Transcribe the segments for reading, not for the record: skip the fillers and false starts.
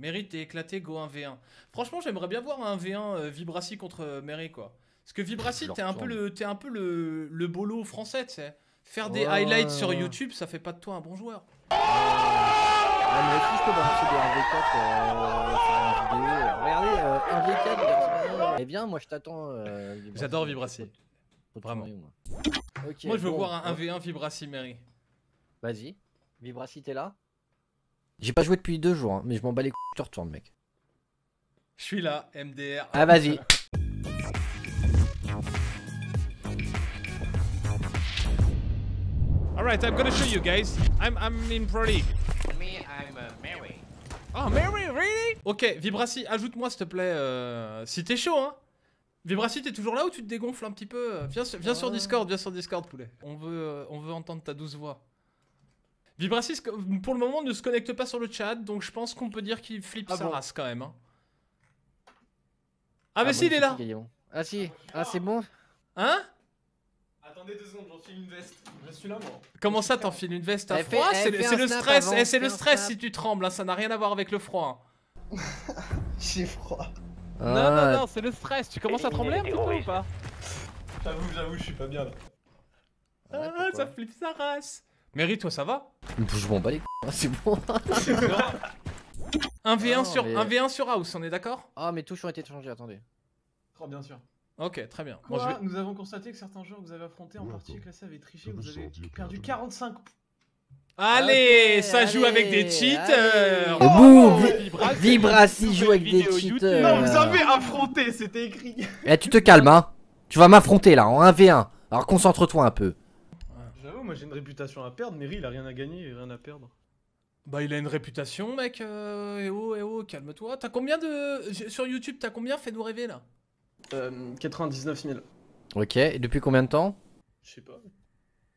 Mérite et éclaté, go 1v1. Franchement, j'aimerais bien voir un 1v1 Vibracy contre Mary, quoi. Parce que Vibracy, t'es un peu le bolo français, tu sais. Faire des highlights sur YouTube, ça fait pas de toi un bon joueur. Ouais, mais est-ce que je peux balancer des 1v4 sur une vidéo? Regardez, 1v4, eh bien, moi je t'attends. J'adore Vibracy. Vraiment. Okay, moi je veux voir un 1v1 Vibracy Mary. Vas-y. Vibracy, t'es là? J'ai pas joué depuis 2 jours, hein, mais je m'en bats les couilles, je te retourne, mec. Je suis là, MDR. Ah, vas-y. Alright, I'm gonna show you guys. I'm M3ry. Me, I'm Mary. Oh, Mary, really? Ok, Vibracy, ajoute-moi s'il te plaît. Si t'es chaud, hein. Vibracy, t'es toujours là ou tu te dégonfles un petit peu? Viens sur Discord, poulet. On veut entendre ta douce voix. Vibracy, pour le moment, ne se connecte pas sur le chat, donc je pense qu'on peut dire qu'il flippe sa race quand même. Hein. Ah, mais si, il est là. Ah, si. Ah, c'est bon. Hein? Attendez 2 secondes, j'enfile une veste. Je suis là, moi. Comment ça, t'enfiles une veste à froid? C'est le stress. C'est le stress si tu trembles, hein. Ça n'a rien à voir avec le froid. Hein. J'ai froid. Non, non, non, c'est le stress. Tu commences à trembler un petit peu ou pas? J'avoue, je suis pas bien là. Ah, ça flippe sa race. Mary, toi ça va? Je m'en bats les c***, c'est bon. 1v1 sur House, on est d'accord? Ah mais tous ont été changés, attendez. Oh bien sûr. Ok, très bien. Moi, bon, nous avons constaté que certains joueurs que vous avez affrontés en partie classés avaient triché, vous avez perdu 45. Allez, okay, ça joue avec des cheaters. Vibracy joue avec des cheaters. Non, vous avez affronté, c'était écrit. Eh, tu te calmes, hein. Tu vas m'affronter là, en 1v1. Alors concentre-toi un peu. Moi j'ai une réputation à perdre, Mary il a rien à gagner et rien à perdre. Bah il a une réputation mec, eh oh, calme-toi. T'as combien de... Sur YouTube t'as combien? Fais-nous rêver là. 99 000. Ok, et depuis combien de temps? Je sais pas,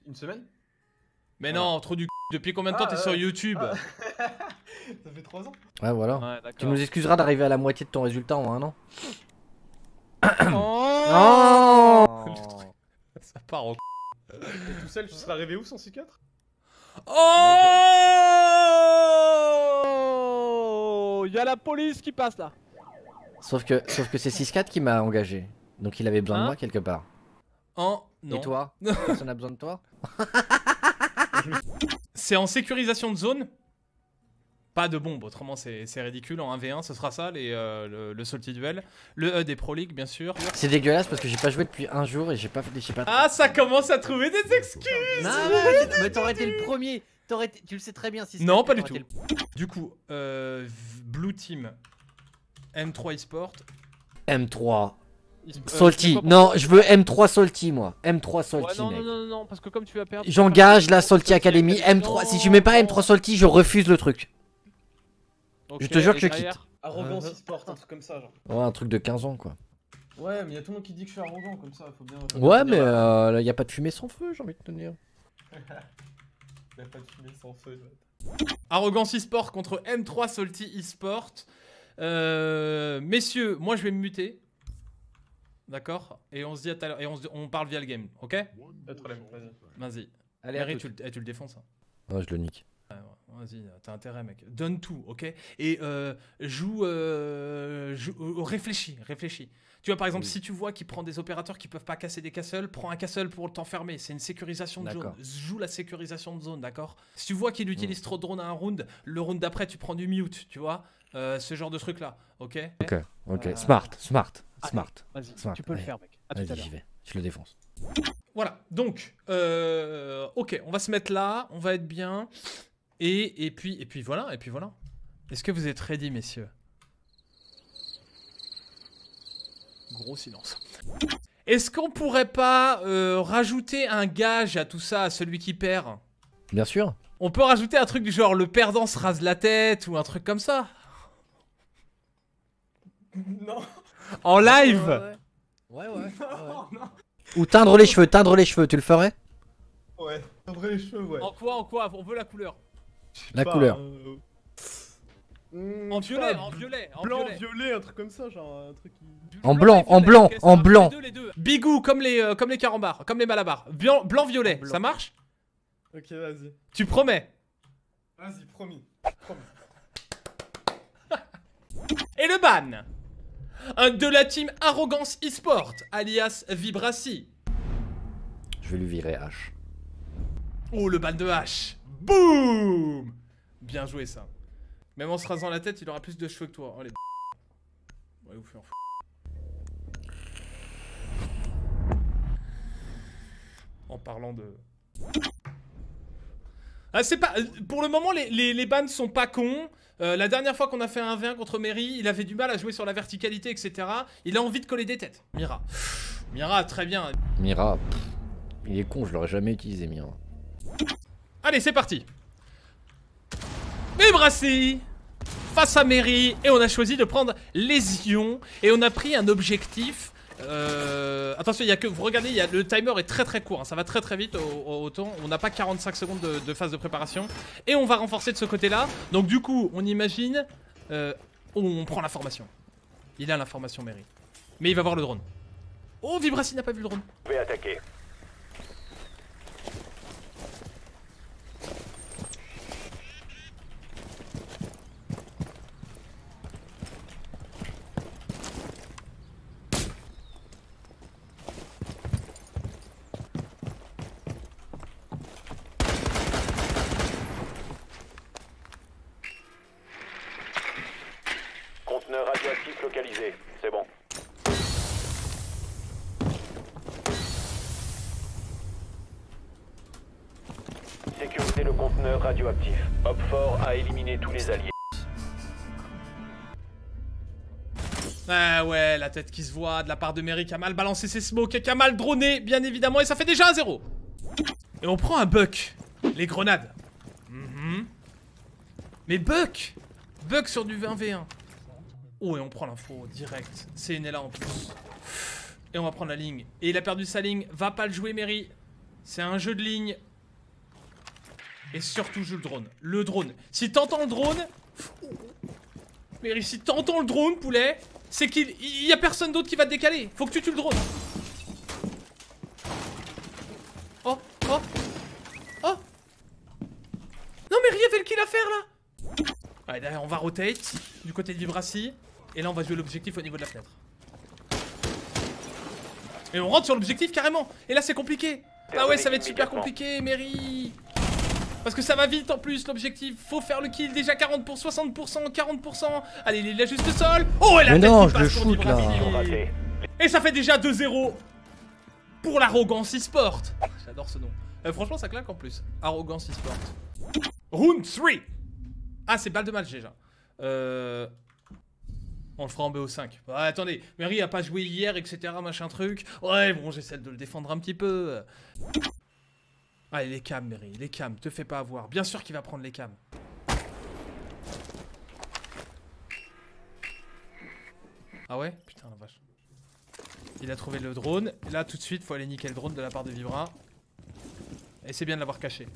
une semaine? Mais non, trop du c***, depuis combien de temps t'es sur YouTube? Ça fait 3 ans. Ouais voilà, tu nous excuseras d'arriver à la moitié de ton résultat en 1 an. Ça part en c***. T'es tout seul, tu seras arrivé où, 164? Oh, il y a la police qui passe là. Sauf que c'est 6-4 qui m'a engagé. Donc il avait besoin de moi quelque part. Oh non. Et toi? Personne a besoin de toi. C'est en sécurisation de zone. Pas de bombe, autrement c'est ridicule. En 1v1, ce sera ça, le Salty Duel. Le HUD des Pro League, bien sûr. C'est dégueulasse parce que j'ai pas joué depuis 1 jour et j'ai pas... Ah, ça commence à trouver des excuses. Non, mais t'aurais été le premier. Tu le sais très bien. Si non, pas du tout. Du coup, Blue Team, M3 eSport. M3. Salty. Non, je veux M3 Salty, moi. M3 Salty. Ouais, non, non, non, non, parce que comme tu vas perdre... J'engage la Salty Academy. M3. Si tu mets pas M3 Salty, je refuse le truc. Okay, je te jure que je quitte. Arrogance eSport, un truc comme ça genre. Ouais, un truc de 15 ans quoi. Ouais, mais y'a tout le monde qui dit que je suis arrogant comme ça, faut bien... Ouais, mais y'a pas de fumée sans feu, j'ai envie de te dire. Y'a pas de fumée sans feu, Arrogance eSport contre M3 Salty eSport. Messieurs, moi je vais me muter. D'accord? Et on se dit à tout à l'heure, et on parle via le game, ok? Pas de problème, vas-y. Allez, Mary, tu le défonces. Ouais, je le nique. Vas-y, t'as intérêt mec, donne tout, ok? Et réfléchis. Tu vois par exemple, si tu vois qu'il prend des opérateurs qui peuvent pas casser des castles, prends un castle pour t'enfermer, c'est une sécurisation de zone. Joue la sécurisation de zone, d'accord? Si tu vois qu'il utilise trop de drones à un round, le round d'après tu prends du mute, tu vois? Ce genre de truc là, ok? Ok, smart. Vas-y, tu peux le faire mec, à tout à l'heure. J'y vais, je le défonce. Voilà, donc, ok, on va se mettre là, on va être bien... Et puis voilà, Est-ce que vous êtes ready, messieurs? Gros silence. Est-ce qu'on pourrait pas rajouter un gage à tout ça, à celui qui perd? Bien sûr. On peut rajouter un truc du genre le perdant se rase la tête ou un truc comme ça. Non. En live. Ouais. Non, non. Ou teindre les cheveux, tu le ferais? Ouais, teindre les cheveux, ouais. En quoi? On veut la couleur. La couleur. En violet, un truc comme ça, genre un truc. En blanc. Les deux. Bigou comme les carambars, comme les malabars. Blanc violet. Ça marche? Ok, vas-y. Tu promets? Vas-y, promis. le ban de la team Arrogance eSport, alias Vibracy. Je vais lui virer H. Oh, le ban de H. Boum. Bien joué, ça. Même en se rasant la tête, il aura plus de cheveux que toi. Oh, les b****. Ouais, vous faites en fou. En parlant de... Ah, c'est pas... Pour le moment, les bans sont pas cons. La dernière fois qu'on a fait un 1v1 contre Mary, il avait du mal à jouer sur la verticalité, etc. Il a envie de coller des têtes. Mira. Mira, très bien. Mira, pff, il est con, je l'aurais jamais utilisé, Mira. Allez, c'est parti. Vibracy face à Mary. Et on a choisi de prendre Lésion. Et on a pris un objectif... attention, il y a que vous regardez, le timer est très court, hein, ça va très vite au temps. On n'a pas 45 secondes de phase de préparation et on va renforcer de ce côté-là. Donc du coup, on imagine, on prend l'information. Il a l'information, Mary, mais il va voir le drone. Oh, Vibracy n'a pas vu le drone. Vous pouvez attaquer. Radioactif localisé, c'est bon. Sécuriser le conteneur radioactif. Hopfort a éliminé tous les alliés. Ah ouais, la tête qui se voit de la part de Mary qui a mal balancé ses smokes et qui a mal droné, bien évidemment, et ça fait déjà 1-0. Et on prend un Buck. Les grenades. Mais Buck sur du 1v1. Oh, et on prend l'info direct. C'est une LA en plus. Et on va prendre la ligne. Et il a perdu sa ligne. Va pas le jouer, Mary. C'est un jeu de ligne. Et surtout, joue le drone. Le drone. Si t'entends le drone... Mary, si t'entends le drone, poulet, c'est qu'il y a personne d'autre qui va te décaler. Faut que tu tues le drone. Oh, oh, oh. Non, Mary, il y avait le kill à faire, là. Allez, derrière, on va rotate du côté de Vibracy. Et là on va jouer l'objectif au niveau de la fenêtre. Et on rentre sur l'objectif carrément. Et là c'est compliqué. Ah ouais, ça va être super compliqué, Mary. Parce que ça va vite en plus l'objectif. Faut faire le kill déjà 40%, 60%, 40%. Allez, il est juste au sol. Oh, et la tête qui passe pour Vibracy. Et ça fait déjà 2-0 pour l'Arrogance eSport. J'adore ce nom. Franchement ça claque en plus. Arrogance eSport. Round 3. Ah, c'est balle de match déjà. On le fera en BO5. Ah, attendez, Mary a pas joué hier, etc. Machin truc. Ouais, bon, j'essaie de le défendre un petit peu. Allez, les cams, Mary, les cams, te fais pas avoir. Bien sûr qu'il va prendre les cams. Ah ouais? Putain, la vache. Il a trouvé le drone. Là, tout de suite, faut aller niquer le drone de la part de Vibra. Et c'est bien de l'avoir caché.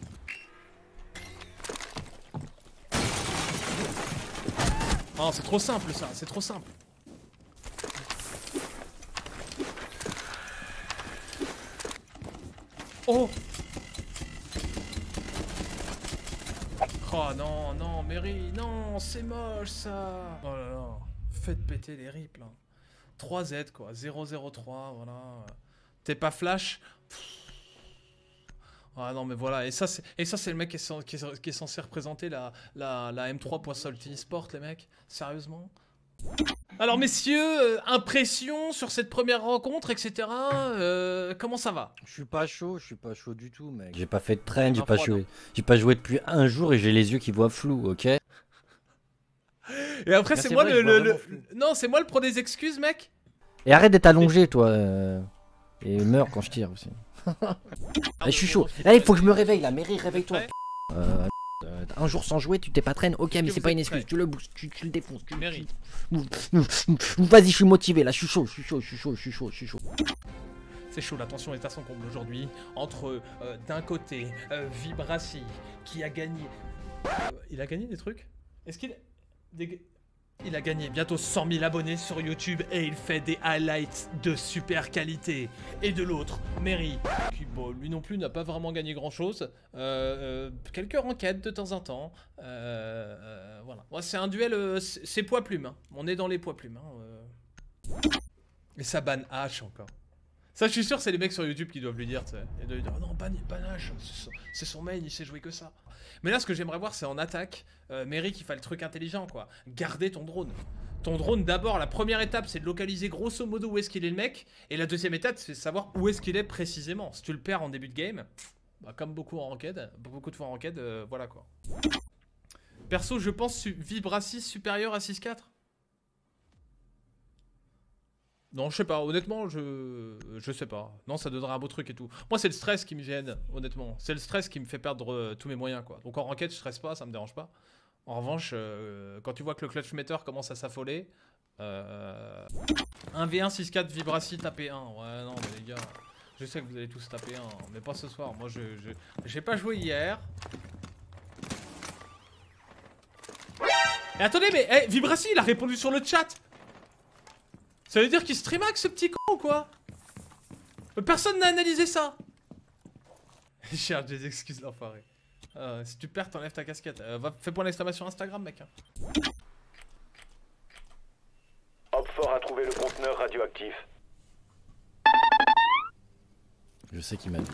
Non, c'est trop simple ça, c'est trop simple. Oh. Oh non, non, Mary, non, c'est moche ça. Oh là là, faites péter les rips là. 3Z quoi, 003, voilà. T'es pas flash. Pfff. Ah non mais voilà, et ça c'est le mec qui est censé représenter la M3 Salty eSport, les mecs, sérieusement. Alors messieurs, impression sur cette première rencontre, etc. Comment ça va? Je suis pas chaud du tout, mec. J'ai pas fait de train, j'ai pas joué depuis un jour et j'ai les yeux qui voient flou, ok? Et après c'est moi non, c'est moi le pro des excuses, mec. Et arrête d'être allongé, toi. Et meurs quand je tire aussi. Je suis chaud. Allez, faut que je me réveille là. Mary, réveille-toi. Un jour sans jouer, tu t'es pas traîné. Ok, mais c'est pas une excuse. Tu le boostes, tu le défonces. Vas-y, je suis motivé là. Je suis chaud, je suis chaud, je suis chaud, je suis chaud, je suis chaud. C'est chaud, la tension est à son comble aujourd'hui. Entre d'un côté Vibracy qui a gagné. Il a gagné des trucs. Est-ce qu'il. Il a gagné bientôt 100 000 abonnés sur YouTube et il fait des highlights de super qualité. Et de l'autre, M3ry, qui bon, lui non plus n'a pas vraiment gagné grand chose. Quelques renquêtes de temps en temps. Voilà. Ouais, c'est un duel, c'est poids plume. Hein. On est dans les poids plumes. Hein, Et ça banne H encore. Ça, je suis sûr, c'est les mecs sur YouTube qui doivent lui dire. Et de lui dire oh non, banne H, c'est son main, il sait jouer que ça. Mais là, ce que j'aimerais voir, c'est en attaque, M3ry qui fait le truc intelligent, quoi. Garder ton drone. Ton drone, d'abord, la première étape, c'est de localiser grosso modo où est-ce qu'il est le mec. Et la deuxième étape, c'est de savoir où est-ce qu'il est précisément. Si tu le perds en début de game, bah, comme beaucoup de fois en ranked, voilà quoi. Perso, je pense Vibracy supérieur à 6-4. Non, je sais pas, honnêtement, je sais pas. Non, ça donnera un beau truc et tout. Moi, c'est le stress qui me gêne, honnêtement. C'est le stress qui me fait perdre tous mes moyens, quoi. Donc en ranked, je stresse pas, ça me dérange pas. En revanche, quand tu vois que le clutch meter commence à s'affoler... 1v1, 6-4, Vibracy, taper 1. Ouais, non, mais les gars, je sais que vous allez tous taper 1, mais pas ce soir. Moi, j'ai pas joué hier. Et attendez, mais hey, Vibracy, il a répondu sur le chat. Ça veut dire qu'il streamac ce petit con ou quoi? Personne n'a analysé ça. Il cherche des excuses, l'enfoiré. Si tu perds, t'enlèves ta casquette. Fais point d'exclamation sur Instagram, mec. Hopfort a trouvé le conteneur radioactif. Je sais qu'il m'a dit.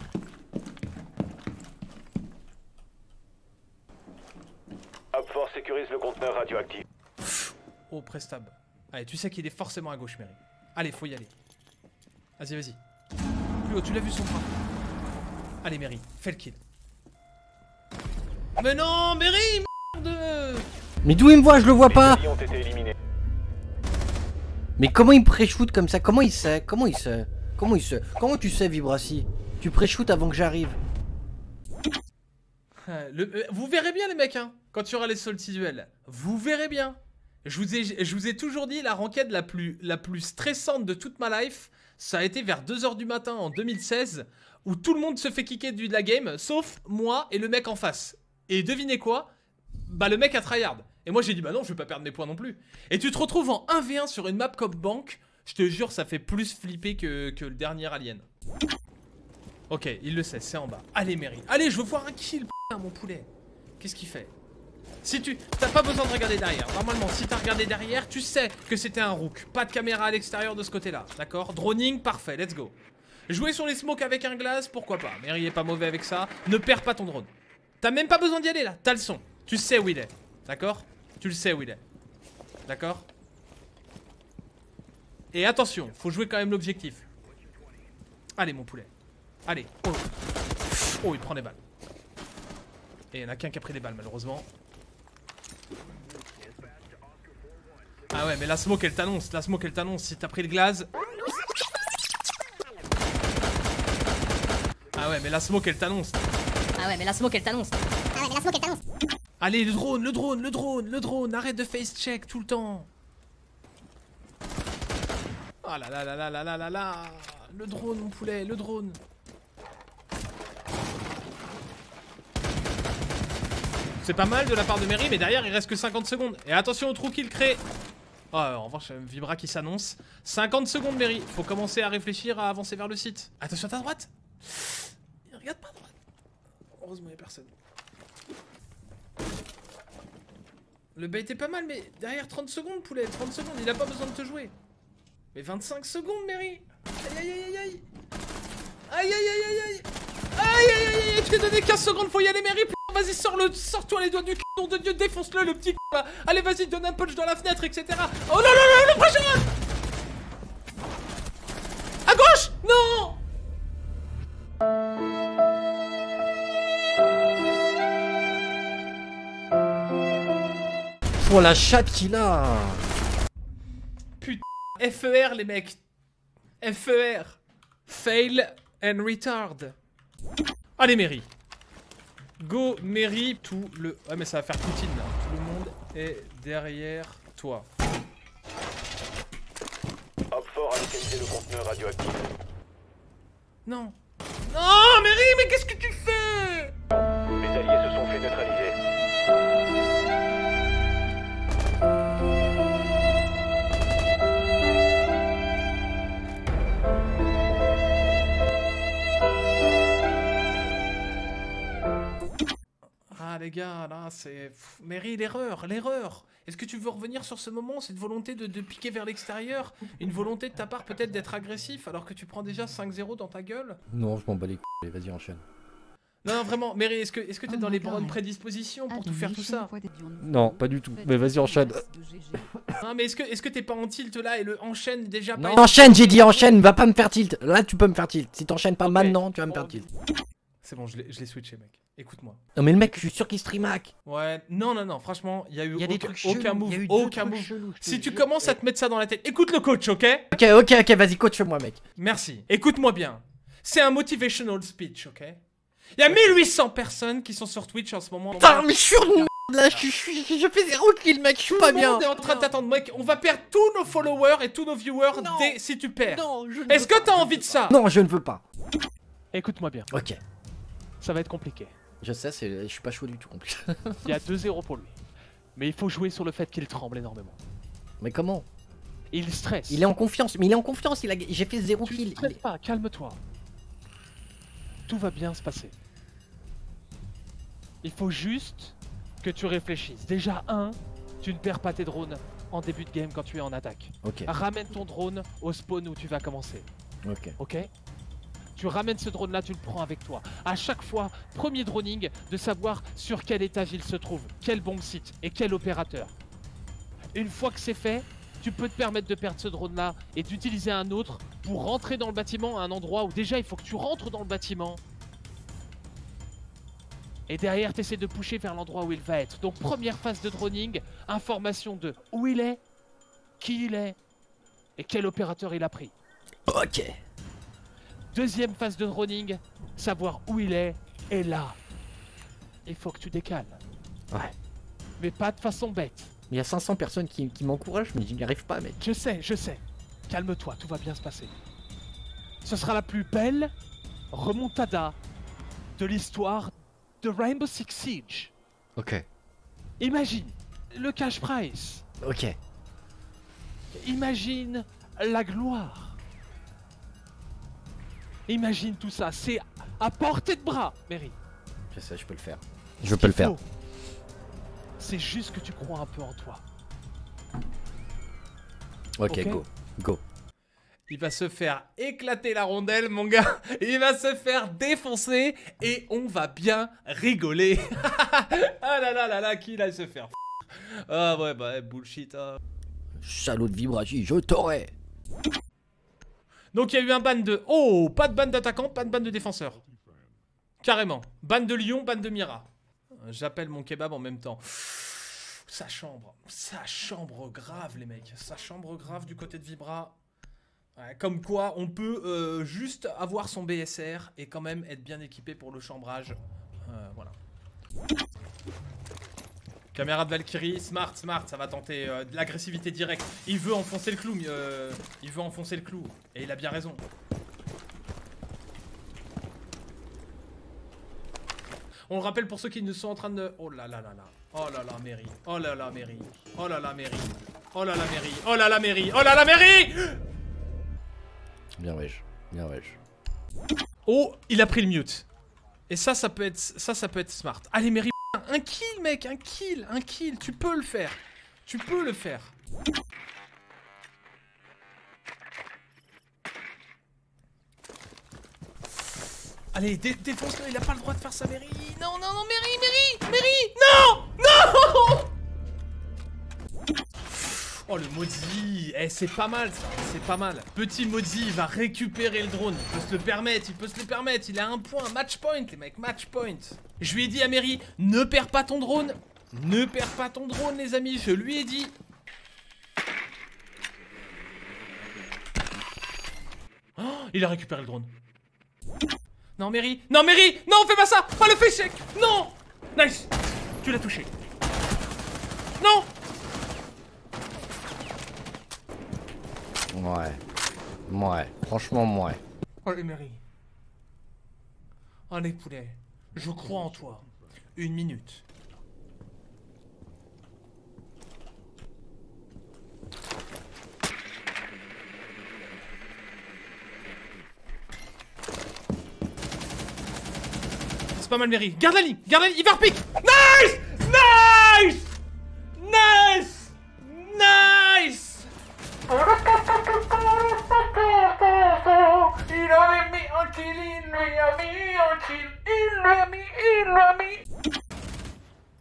Hopfort sécurise le conteneur radioactif. Oh, prestab. Allez, tu sais qu'il est forcément à gauche, M3ry. Allez, faut y aller. Vas-y, vas-y. Plus haut, tu l'as vu son bras. Allez, M3ry, fais le kill. Mais non, M3ry, merde. Mais d'où il me voit? Je le vois pas. Mais comment il pré-shoot comme ça? Comment il sait? Comment tu sais, Vibracy? Tu pré-shoot avant que j'arrive. Vous verrez bien, les mecs, hein, quand tu auras les salty duels. Vous verrez bien. Je vous ai toujours dit, la ranked la plus stressante de toute ma life, ça a été vers 2h du matin en 2016, où tout le monde se fait kicker de la game, sauf moi et le mec en face. Et devinez quoi? Bah le mec a tryhard. Et moi j'ai dit bah non, je vais pas perdre mes points non plus. Et tu te retrouves en 1v1 sur une map comme banque, je te jure ça fait plus flipper que le dernier Alien. Ok, il le sait, c'est en bas. Allez M3ry, allez je veux voir un kill, putain mon poulet. Qu'est-ce qu'il fait? Si tu... T'as pas besoin de regarder derrière. Normalement, si t'as regardé derrière, tu sais que c'était un Rook. Pas de caméra à l'extérieur de ce côté-là. D'accord? Droning, parfait. Let's go. Jouer sur les smokes avec un glace, pourquoi pas. M3ry est pas mauvais avec ça. Ne perds pas ton drone. T'as même pas besoin d'y aller, là. T'as le son. Tu sais où il est. D'accord? Tu le sais où il est. D'accord? Et attention, faut jouer quand même l'objectif. Allez, mon poulet. Allez. Oh, oh il prend des balles. Et y'en a qu'un qui a pris des balles, malheureusement. Ah ouais mais la smoke elle t'annonce, si t'as pris le glaze. Ah ouais mais la smoke elle t'annonce. Allez le drone, arrête de face check tout le temps. Ah là là là là là là là là. Le drone mon poulet, le drone. C'est pas mal de la part de M3ry mais derrière il reste que 50 secondes. Et attention au trou qu'il crée. Oh, en revanche, Vibra qui s'annonce. 50 secondes, M3ry. Faut commencer à réfléchir, à avancer vers le site. Attention à ta droite. Il regarde pas à droite. Heureusement, il n'y a personne. Le bait est pas mal, mais derrière 30 secondes, poulet. 30 secondes, il a pas besoin de te jouer. Mais 25 secondes, M3ry. Aïe, aïe, aïe, aïe. Aïe, aïe, aïe, aïe. Aïe, aïe, aïe, aïe. Je t'ai donné 15 secondes, faut y aller, M3ry. Vas-y, sors-toi les doigts du c***, nom de Dieu, défonce-le, le petit c***, là. Allez, vas-y, donne un punch dans la fenêtre, etc. Oh non, non, non, le prochain. À gauche. Non. Pour la chatte qu'il a. Putain, FER, les mecs. FER. Fail and retard. Allez, M3ry. Go M3ry, tout le... Ouais mais ça va faire Poutine là, tout le monde est derrière toi. Hopfort a localisé le conteneur radioactif. Non. Non M3ry, mais qu'est-ce que tu fais? Les alliés se sont fait neutraliser. gars, là, c'est... Mairie, l'erreur, l'erreur. Est-ce que tu veux revenir sur ce moment, cette volonté de piquer vers l'extérieur? Une volonté de ta part peut-être d'être agressif alors que tu prends déjà 5-0 dans ta gueule? Non, je m'en bats les c***, vas-y, enchaîne. Non, non, vraiment, Mairie, est-ce que t'es dans les bonnes prédispositions pour tout faire tout ça? Non, pas du tout, mais vas-y, enchaîne. Non, mais est-ce que t'es pas en tilt là et le enchaîne déjà pas... Non, enchaîne, j'ai dit enchaîne, va pas me faire tilt. Là, tu peux me faire tilt. Si t'enchaînes pas maintenant, tu vas me faire tilt. C'est bon, je l'ai switché, mec. Écoute-moi. Non mais le mec, je suis sûr qu'il stream hack. Ouais, non, non, non, franchement, il y a eu aucun move, aucun move. Si tu commences à te mettre ça dans la tête, écoute le coach, ok? Ok, ok, ok, vas-y, coach-moi, mec. Merci. Écoute-moi bien. C'est un motivational speech, ok? Il y a 1800 personnes qui sont sur Twitch en ce moment. Putain, mais je suis une merde là, je fais 0 kill, mec, je suis pas bien. On est en train de t'attendre, mec, on va perdre tous nos followers et tous nos viewers si tu perds. Est-ce que t'as envie de ça? Non, je ne veux pas. Écoute-moi bien. Ok. Ça va être compliqué. Je sais, je suis pas chaud du tout compliqué. Il y a 2-0 pour lui. Mais il faut jouer sur le fait qu'il tremble énormément. Mais comment? Il stresse. Il est en confiance, mais il est en confiance, j'ai fait 0 kill. Ne stresse pas, calme-toi. Tout va bien se passer. Il faut juste que tu réfléchisses. Déjà, tu ne perds pas tes drones en début de game quand tu es en attaque. Okay. Ramène ton drone au spawn où tu vas commencer. Ok. Ok. Tu ramènes ce drone là, tu le prends avec toi. À chaque fois, premier droning, de savoir sur quel étage il se trouve, quel bomb site et quel opérateur. Une fois que c'est fait, tu peux te permettre de perdre ce drone là et d'utiliser un autre pour rentrer dans le bâtiment à un endroit où déjà il faut que tu rentres dans le bâtiment. Et derrière, tu essaies de pousser vers l'endroit où il va être. Donc première phase de droning, information de où il est, qui il est et quel opérateur il a pris. Ok. Deuxième phase de droning, savoir où il est, et là, il faut que tu décales. Ouais. Mais pas de façon bête. Il y a 500 personnes qui m'encouragent, mais je n'y arrive pas, mec. Je sais, je sais. Calme-toi, tout va bien se passer. Ce sera la plus belle remontada de l'histoire de Rainbow Six Siege. Ok. Imagine le cash prize. Ok. Imagine la gloire. Imagine tout ça, c'est à portée de bras, Mairie. Je sais, je peux le faire. Je peux le faire. C'est juste que tu crois un peu en toi. Ok, go, go. Il va se faire éclater la rondelle, mon gars. Il va se faire défoncer et on va bien rigoler. Ah là là là là, qui va se faire f***. Ah ouais, bah bullshit. Hein. Salaud de Vibracy, je t'aurai. Donc il y a eu un ban de... Oh, pas de ban d'attaquant, pas de ban de défenseur. Carrément. Ban de Lion, ban de Mira. J'appelle mon kebab en même temps. Ça chambre grave les mecs. Ça chambre grave du côté de Vibra. Ouais, comme quoi on peut juste avoir son BSR et quand même être bien équipé pour le chambrage. Voilà. Caméra de Valkyrie, smart, smart, ça va tenter de l'agressivité directe. Il veut enfoncer le clou, il veut enfoncer le clou. Et il a bien raison. On le rappelle pour ceux qui ne sont en train de... Oh là là là là. Oh là là, Mairie. Oh là là, Mairie. Oh là là, Mairie. Oh là là, Mairie. Oh là là, Mairie. Oh là là, Mairie. Bien wesh, bien wesh. Oh, il a pris le mute. Et ça peut être smart. Allez, Mairie. Un kill mec, un kill, un kill, tu peux le faire. Tu peux le faire. Allez, défonce-le, il a pas le droit de faire ça, Mairie. Non, non, non, Mairie, Mairie, Mairie, non, non. Oh le maudit, eh c'est pas mal ça, c'est pas mal. Petit maudit, il va récupérer le drone. Il peut se le permettre, il peut se le permettre. Il a un point, match point les mecs, match point. Je lui ai dit à Mairie, ne perds pas ton drone. Ne perds pas ton drone les amis, je lui ai dit. Oh, il a récupéré le drone. Non Mairie, non Mairie, non fais pas ça. Oh le fait sec, non. Nice, tu l'as touché. Non. Ouais, ouais, franchement, ouais. Allez, Mairie. Allez, poulet. Je crois en toi. 1 minute. pas mal Mary. Garde la ligne, garde la ligne, il va repique. Nice, nice, nice, nice. Il avait mis un kill, il lui a mis un kill, il lui a mis, il lui a mis.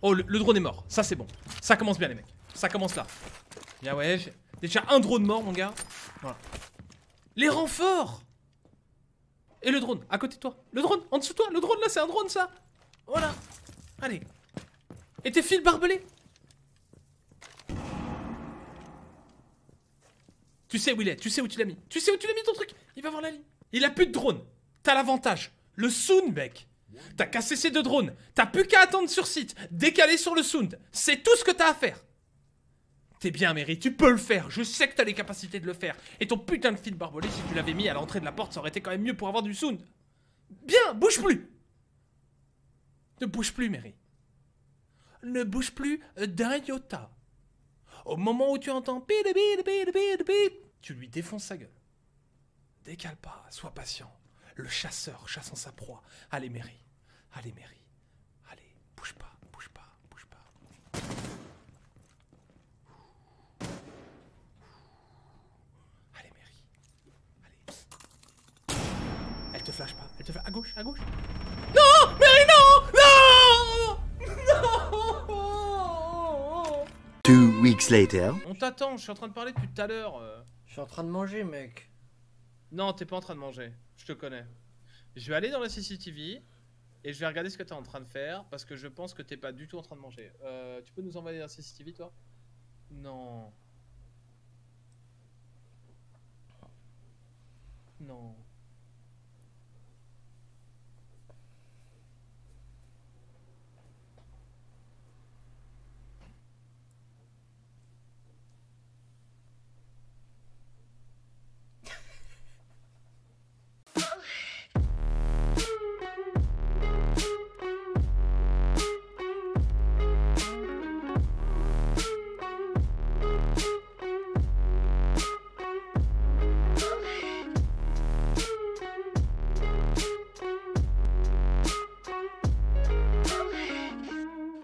Oh, le drone est mort, ça c'est bon. Ça commence bien les mecs, ça commence là. Bien ouais, j'ai déjà un drone mort mon gars. Voilà. Les renforts. Et le drone, à côté de toi. Le drone, en dessous de toi. Le drone, là, c'est un drone, ça. Voilà. Allez. Et tes fils barbelés. Tu sais où il est. Tu sais où tu l'as mis. Tu sais où tu l'as mis, ton truc. Il va voir la ligne. Il a plus de drone. T'as l'avantage. Le sound, mec. T'as qu'à cesser de drone. T'as plus qu'à attendre sur site. Décaler sur le sound. C'est tout ce que t'as à faire. T'es bien, Mary, tu peux le faire, je sais que t'as les capacités de le faire. Et ton putain de fil barbelé, si tu l'avais mis à l'entrée de la porte, ça aurait été quand même mieux pour avoir du sound. Bien, bouge plus. Ne bouge plus, Mary. Ne bouge plus d'un iota. Au moment où tu entends bip, bip, bip, bip, bip, tu lui défonces sa gueule. Décale pas, sois patient. Le chasseur chassant sa proie. Allez, Mary. Allez, Mary. Allez, bouge pas. Elle te flash pas, elle te flash à gauche, à gauche. Non, Mary, non, non, non. 2 weeks later. On t'attend, je suis en train de parler depuis tout à l'heure. Je suis en train de manger, mec. Non, t'es pas en train de manger, je te connais. Je vais aller dans la CCTV et je vais regarder ce que t'es en train de faire parce que je pense que t'es pas du tout en train de manger. Tu peux nous envoyer la CCTV, toi? Non. Non.